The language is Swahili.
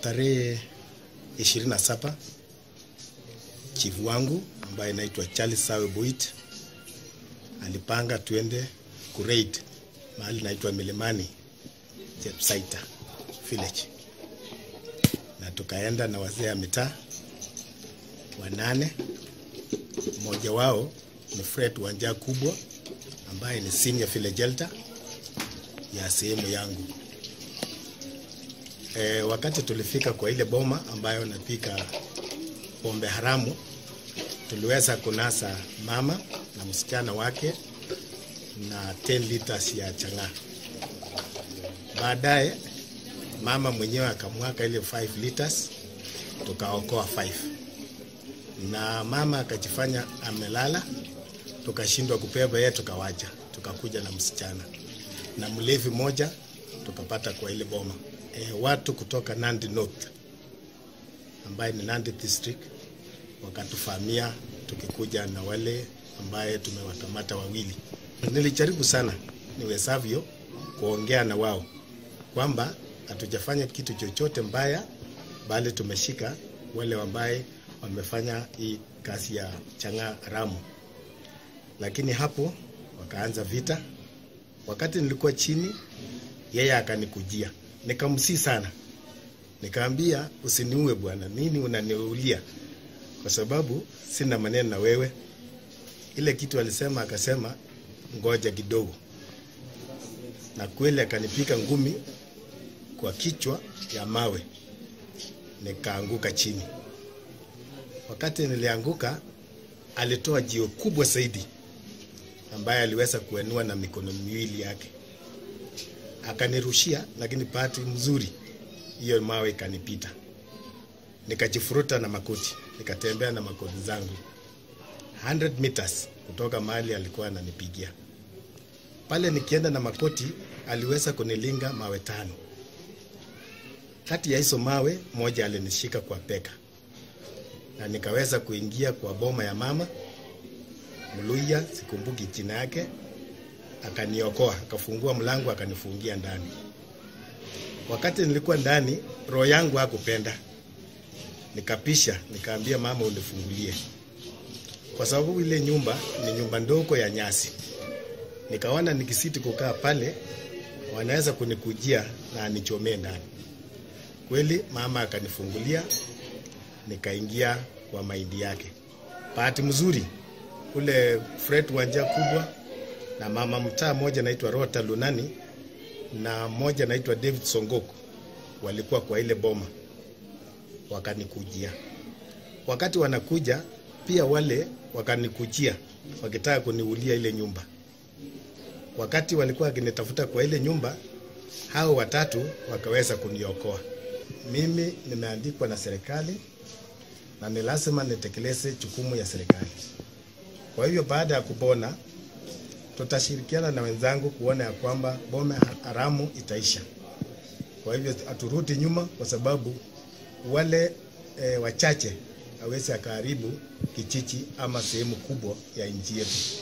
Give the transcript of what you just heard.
Tarehe 27 chifu wangu ambaye anaitwa Charlie Sawe Buit alipanga tuende kuraid mahali naitwa Melemani Jep Saita village, na tukaenda na wazee wa mitaa wanane. Mmoja wao ni Fred Wanja kubwa ambaye ni senior village elder ya sehemu yangu. Wakati tulifika kwa ile boma ambayo napika pombe haramu, tuliweza kunasa mama na msichana wake na 10 liters ya chang'aa. Baadaye mama mwenyewe akamwaka ile 5 liters, tukaokoa 5. Na mama akajifanya amelala, tukashindwa kubeba yeye, tukawacha, tukakuja na msichana. Na mlevi moja tukapata kwa ile boma. Watu kutoka Nandi North ambaye ni Nandi District wakatufamia, tukikuja na wale ambaye tumewakamata wawili. Nilijaribu sana niwe Savio kuongea na wao kwamba hatujafanya kitu chochote mbaya, bali tumeshika wale ambaye wamefanya hii kazi ya chang'aa haramu. Lakini hapo wakaanza vita. Wakati nilikuwa chini, yeye akanikujia. Nikamsi sana. Nikamwambia, usiniue bwana, nini unaniulia? Kwa sababu sina maneno na wewe. Ile kitu alisema, akasema ngoja kidogo. Na kweli akanipika ngumi kwa kichwa ya mawe. Nikaanguka chini. Wakati nilianguka, alitoa jiwe kubwa zaidi ambaye aliweza kuenua na mikono miwili yake. Akanirushia, lakini bahati mzuri hiyo mawe ikanipita. Nikajifuruta na makoti, nikatembea na makoti zangu 100 meters kutoka mahali alikuwa ananipigia. Pale nikienda na makoti, aliweza kunilinga mawe 5. Kati ya hizo mawe, moja alinishika kwa peka. Na nikaweza kuingia kwa boma ya mama Mluya, sikumbuki jina yake. Akaniokoa, akafungua mlango, akanifungia ndani. Wakati nilikuwa ndani, roho yangu hakupenda. Nikapisha, nikaambia mama unifungulie. Kwa sababu ile nyumba ni nyumba ndogo ya nyasi. Nikaona nikisiti kukaa pale wanaweza kunikujia na anichomee ndani. Kweli mama akanifungulia, nikaingia kwa mahindi yake. Bahati mzuri ule Fred Wanja kubwa na mama mtaa moja anaitwa Rota Lunani na moja anaitwa David Songoko walikuwa kwa ile boma, wakanikujia. Wakati wanakuja pia wale wakanikujia wakitaka kuniulia ile nyumba. Wakati walikuwa wakinitafuta kwa ile nyumba, hao watatu wakaweza kuniokoa. Mimi nimeandikwa na serikali na ni lazima nitekeleze jukumu ya serikali. Kwa hivyo baada ya kupona, tutashirikiana na wenzangu kuona ya kwamba boma haramu itaisha. Kwa hivyo aturudi nyuma, kwa sababu wale wachache hawezi akaharibu kijiji ama sehemu kubwa ya nchi yetu.